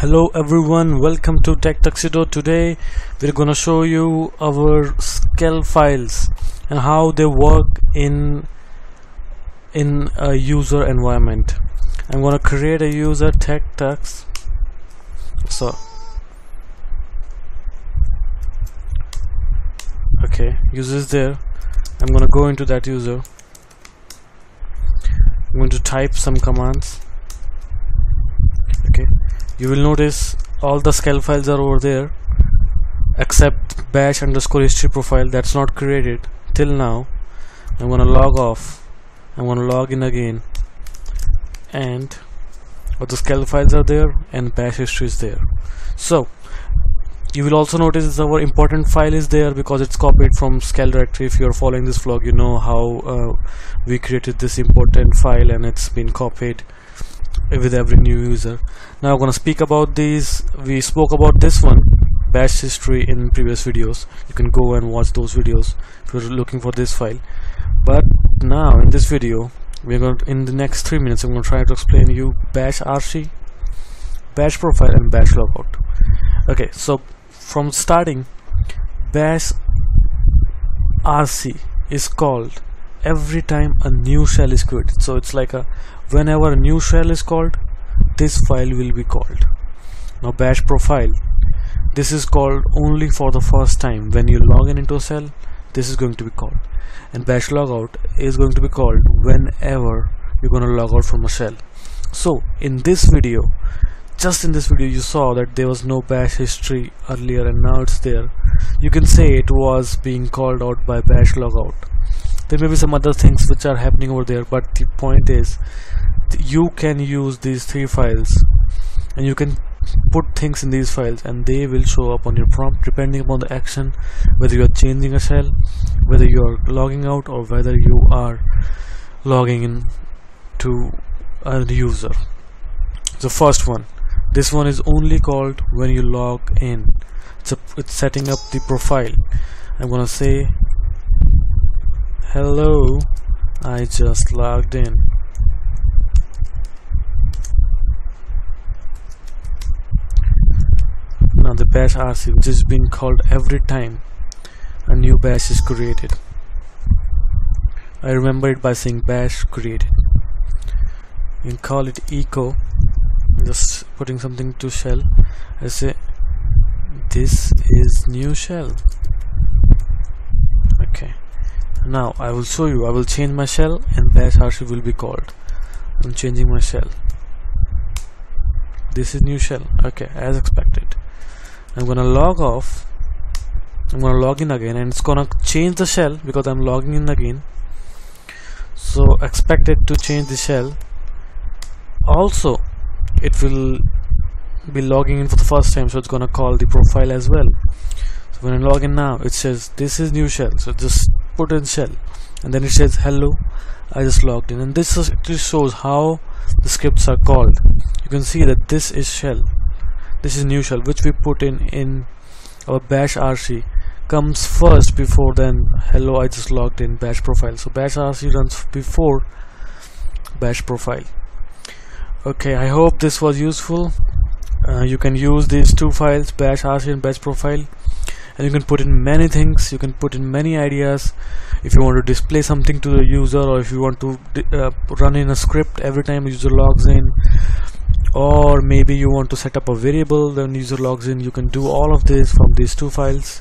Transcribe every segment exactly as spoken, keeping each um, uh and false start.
Hello everyone, welcome to Tech Tuxedo. Today we're gonna show you our skel files and how they work in in a user environment. I'm gonna create a user Tech Tux. So okay, user is there. I'm gonna go into that user. I'm going to type some commands. Okay, you will notice all the skel files are over there except bash underscore history profile. That's not created till now. I'm gonna log off, I'm gonna log in again, and all the skel files are there and bash history is there. So you will also notice our important file is there because it's copied from skel directory. If you're following this vlog, you know how uh, we created this important file and it's been copied with every new user. Now I'm going to speak about these. We spoke about this one, bash history, in previous videos. You can go and watch those videos if you're looking for this file. But now in this video, we're going to, in the next three minutes, I'm going to try to explain to you bashrc, bash profile, and bash logout. Okay, so from starting, bashrc is called every time a new shell is created. So it's like a whenever a new shell is called, this file will be called. Now bash profile, this is called only for the first time. When you log in into a shell, this is going to be called. And bash logout is going to be called whenever you're going to log out from a shell. So in this video, just in this video, you saw that there was no bash history earlier and now it's there. You can say it was being called out by bash logout. There may be some other things which are happening over there, but the point is you can use these three files and you can put things in these files and they will show up on your prompt depending upon the action, whether you are changing a shell, whether you are logging out, or whether you are logging in to a user. The first one, this one is only called when you log in. It's, a, it's setting up the profile. I'm gonna say, hello, I just logged in. Now the bashrc, which is being called every time a new bash is created. I remember it by saying bash created. You can call it echo, just putting something to shell. I say this is new shell. Okay, now I will show you. I will change my shell and bashrc will be called. I'm changing my shell. This is new shell. Okay, as expected. I'm gonna log off, I'm gonna log in again, and it's gonna change the shell because I'm logging in again. So expect it to change the shell. Also it will be logging in for the first time, so it's gonna call the profile as well. So when I log in now, it says this is new shell, so just put in shell, and then it says hello, I just logged in. And this actually shows how the scripts are called. You can see that this is shell, this is new shell, which we put in in our bashrc, comes first before then hello, I just logged in, bash profile. So bashrc runs before bash profile. Okay, I hope this was useful. Uh, you can use these two files, bashrc and bash profile, and you can put in many things, you can put in many ideas. If you want to display something to the user, or if you want to uh, run in a script every time the user logs in, or maybe you want to set up a variable when user logs in, you can do all of this from these two files.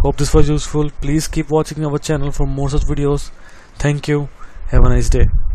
Hope this was useful. Please keep watching our channel for more such videos. Thank you, have a nice day.